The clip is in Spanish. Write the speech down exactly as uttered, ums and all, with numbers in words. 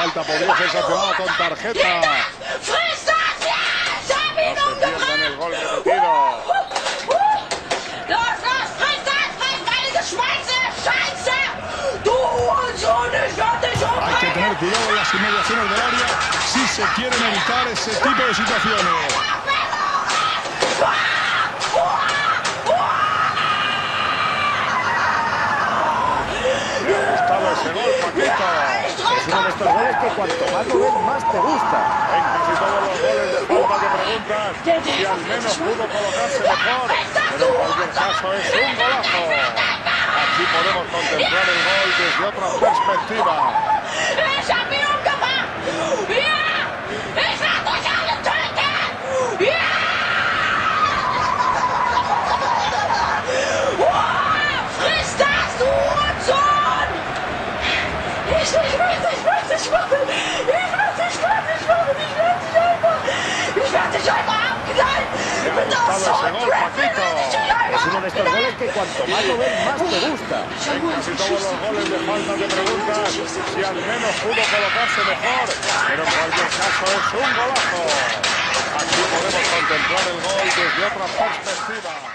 falta, podría ser sancionado con tarjeta. Pierden el gol repetido. Hay que tener cuidado en las inmediaciones del área si se quieren evitar ese tipo de situaciones. Me ha gustado ese gol, Paquito. Es uno de estos goles que cuanto más lo ves, más te gusta. En casi todos los goles de falta que preguntan si al menos pudo colocarse mejor. Pero en cualquier caso es un golazo. Aquí podemos contemplar el gol desde otra perspectiva. Es uno de estos goles que cuanto más lo ves, más te gusta. En casi todos los goles de falta te preguntas si al menos pudo colocarse mejor, pero en cualquier caso es un golazo. Aquí podemos contemplar el gol desde otra perspectiva.